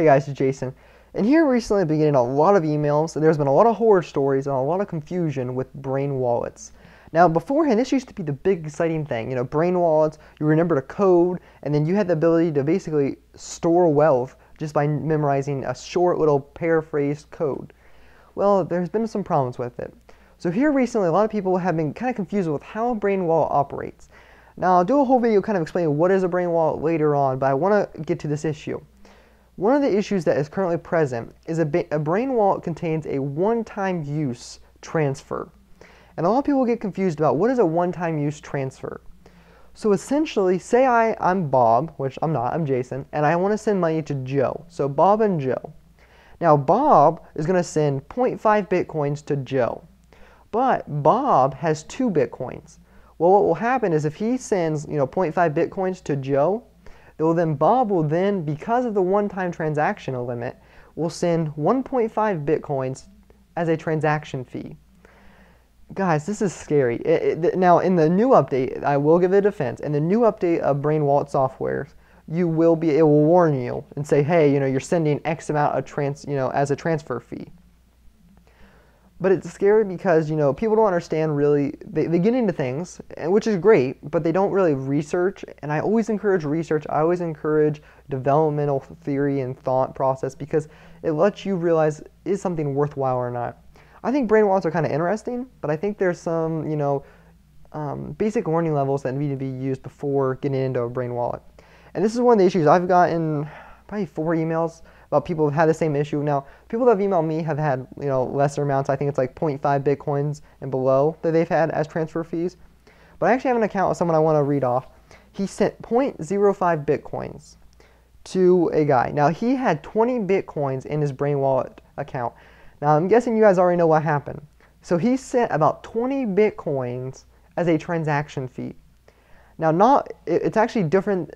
Hey guys, it's Jason, and here recently I've been getting a lot of emails, and there's been a lot of horror stories and a lot of confusion with brain wallets. Now beforehand, this used to be the big exciting thing, you know, brain wallets, you remember the code, and then you had the ability to basically store wealth just by memorizing a short little paraphrased code. Well, there's been some problems with it. So here recently, a lot of people have been kind of confused with how a brain wallet operates. Now I'll do a whole video kind of explaining what is a brain wallet later on, but I want to get to this issue. One of the issues that is currently present is a brain wallet contains a one-time use transfer. And a lot of people get confused about what is a one-time use transfer. So essentially, say I'm Bob, which I'm not, I'm Jason, and I want to send money to Joe. So Bob and Joe. Now Bob is going to send 0.5 Bitcoins to Joe. But Bob has 2 Bitcoins. Well, what will happen is if he sends, you know, 0.5 Bitcoins to Joe, well, then Bob will then, because of the one-time transactional limit, will send 1.5 Bitcoins as a transaction fee. Guys, this is scary. Now, in the new update, I will give it a defense. In the new update of Brain Wallet software, it will warn you and say, hey, you know, you're sending X amount of as a transfer fee. But it's scary because, you know, people don't understand really, they get into things, which is great, but they don't really research, and I always encourage research, I always encourage developmental theory and thought process because it lets you realize, is something worthwhile or not. I think brain wallets are kind of interesting, but I think there's some, you know, basic learning levels that need to be used before getting into a brain wallet. And this is one of the issues. I've gotten probably 4 emails about people who've had the same issue. Now, people that have emailed me have had, you know, lesser amounts. I think it's like 0.5 Bitcoins and below that they've had as transfer fees. But I actually have an account with someone I want to read off. He sent 0.05 Bitcoins to a guy. Now, he had 20 Bitcoins in his brain wallet account. Now, I'm guessing you guys already know what happened. So he sent about 20 Bitcoins as a transaction fee. Now, it's actually different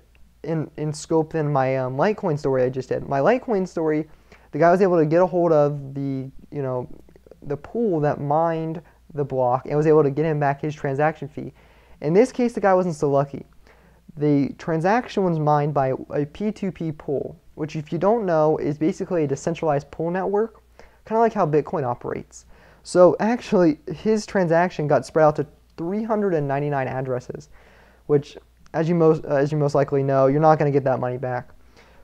in scope than my Litecoin story I just did. My Litecoin story, the guy was able to get a hold of the pool that mined the block and was able to get him back his transaction fee. In this case, the guy wasn't so lucky. The transaction was mined by a P2P pool, which if you don't know is basically a decentralized pool network, kind of like how Bitcoin operates. So actually, his transaction got spread out to 399 addresses, which as you most likely know, you're not going to get that money back.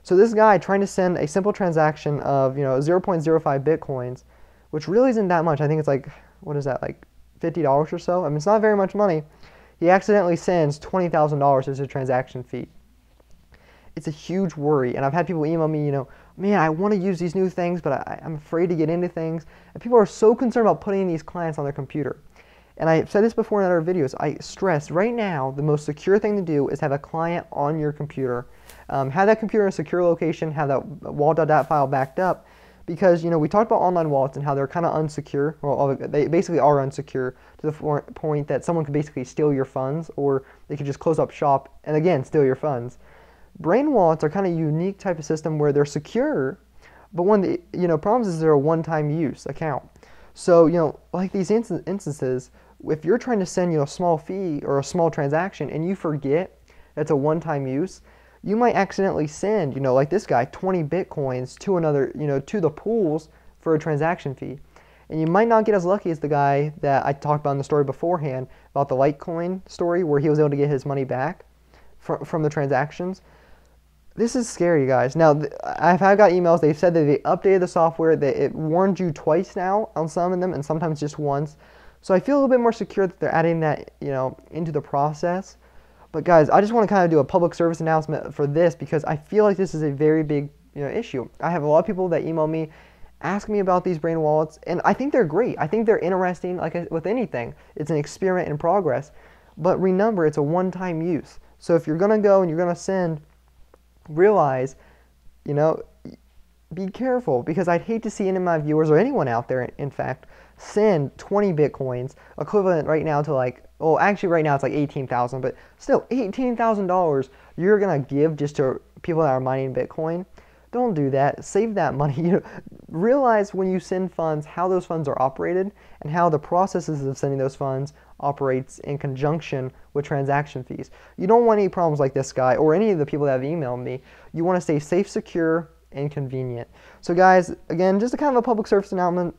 So this guy trying to send a simple transaction of, you know, 0.05 Bitcoins, which really isn't that much. I think it's like, what is that, like $50 or so? I mean, it's not very much money. He accidentally sends $20,000 as a transaction fee. It's a huge worry, and I've had people email me, you know, man, I want to use these new things, but I'm afraid to get into things. And people are so concerned about putting these clients on their computer. And I've said this before in other videos, I stress right now the most secure thing to do is have a client on your computer. Have that computer in a secure location, have that wallet.dat file backed up, because, you know, we talked about online wallets and how they're kind of unsecure, well, they basically are unsecure to the point that someone could basically steal your funds, or they could just close up shop and again steal your funds. Brain wallets are kind of a unique type of system where they're secure, but one of the, you know, problems is they're a one-time use account. So, you know, like these instances, if you're trying to send, you know, a small fee or a small transaction and you forget that's a one-time use, you might accidentally send, you know, like this guy, 20 Bitcoins to another, you know, to the pools for a transaction fee. And you might not get as lucky as the guy that I talked about in the story beforehand about the Litecoin story where he was able to get his money back from the transactions. This is scary, guys. Now, I've got emails. They've said that they updated the software, that it warned you twice now on some of them, and sometimes just once. So I feel a little bit more secure that they're adding that, you know, into the process. But guys, I just want to kind of do a public service announcement for this because I feel like this is a very big, you know, issue. I have a lot of people that email me, ask me about these brain wallets, and I think they're great. I think they're interesting. Like with anything, it's an experiment in progress. But remember, it's a one-time use. So if you're gonna go and you're gonna send, realize, you know, be careful, because I'd hate to see any of my viewers or anyone out there, in fact, send 20 Bitcoins, equivalent right now to like, oh, actually right now it's like 18,000, but still $18,000 you're going to give just to people that are mining Bitcoin. Don't do that. Save that money. You know, realize when you send funds how those funds are operated and how the processes of sending those funds operates in conjunction with transaction fees. You don't want any problems like this guy or any of the people that have emailed me. You want to stay safe, secure, and convenient. So guys, again, just a kind of a public service announcement.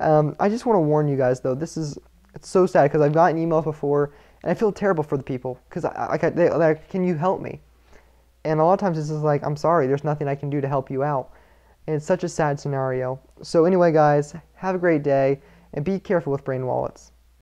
I just want to warn you guys though, this is, it's so sad because I've gotten emails before and I feel terrible for the people because they're like, can you help me? And a lot of times it's just like, I'm sorry, there's nothing I can do to help you out. And it's such a sad scenario. So anyway guys, have a great day and be careful with brain wallets.